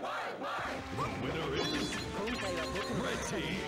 The winner is Red Team.